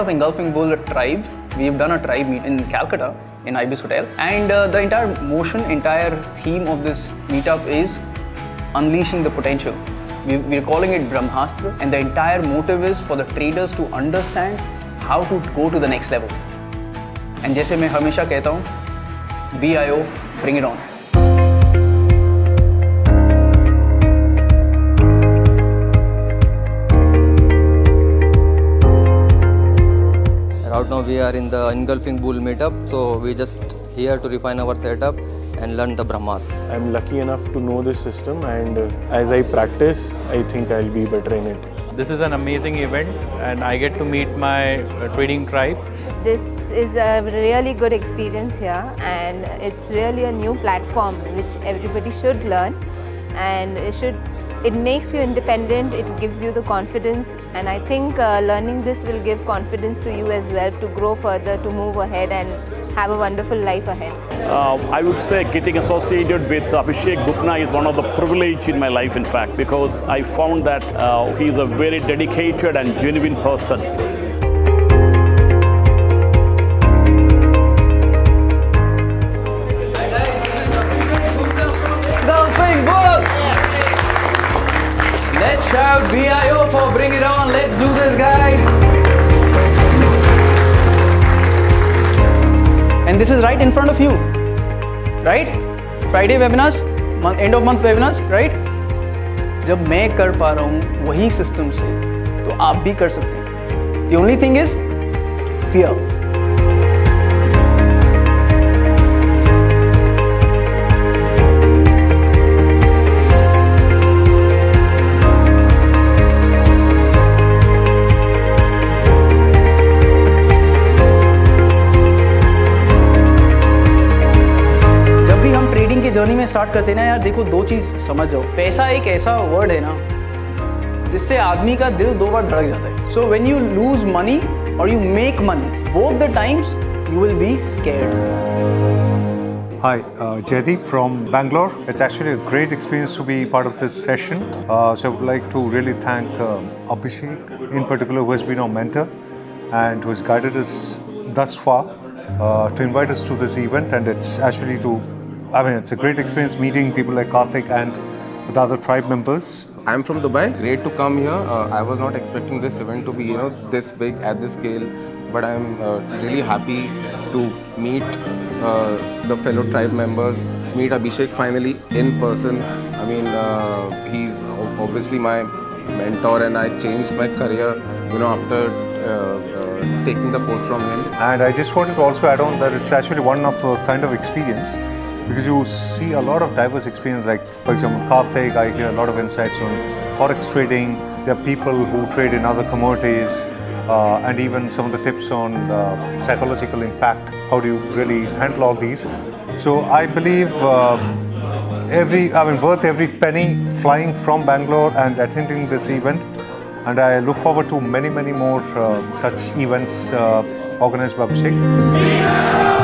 part of Engulfing Bull tribe. We've done a tribe meet in Calcutta in Ibis Hotel, and the entire theme of this meetup is unleashing the potential. We're calling it Brahmastra, and the entire motive is for the traders to understand how to go to the next level. And जैसे मैं हमेशा कहता हूँ, BIO, bring it on. Right now we are in the Engulfing Bull meetup, so we just here to refine our setup and learn the Brahmastra. I'm lucky enough to know this system, and as I practice, I think I'll be better in it. This is an amazing event, and I get to meet my trading tribe. This is a really good experience here, and it's really a new platform which everybody should learn, and it makes you independent, it gives you the confidence, and I think learning this will give confidence to you as well to grow further, to move ahead and have a wonderful life ahead. I would say getting associated with Abhishek Bubna is one of the privilege in my life, in fact, because I found that he is a very dedicated and genuine person. Shout BIO for bring it on. Let's do this, guys. And this is right in front of you, right? Friday webinars, end of month webinars, right? जब मैं कर पा रहा हूँ वही system से, तो आप भी कर सकते हैं. The only thing is fear. Journey में स्टार्ट करते ना यार, देखो दो चीज समझ जाओ. पैसा एक ऐसा वर्ड है ना जिससे आदमी का दिल दो बार धड़क जाता है. So when you lose money और you make money, both the times you will be scared. Hi, Jaydeep from Bangalore. It's actually a great experience to be part of this session. So I would like to really thank Abhishek in particular, who has been our mentor and who has guided us thus far to invite us to this event, and it's actually it's a great experience meeting people like Karthik and the other tribe members. I'm from Dubai. Great to come here. I was not expecting this event to be, this big at this scale, but I'm really happy to meet the fellow tribe members, meet Abhishek finally in person. I mean, he's obviously my mentor, and I changed my career, after taking the course from him. And I just wanted to also add on that it's actually one of the kind of experience, because you see a lot of diverse experience, like for example Karthik, I hear a lot of insights on forex trading. There are people who trade in other commodities, and even some of the tips on the psychological impact, how do you really handle all these. So I believe worth every penny flying from Bangalore and attending this event, and I look forward to many more such events organized by Abhishek.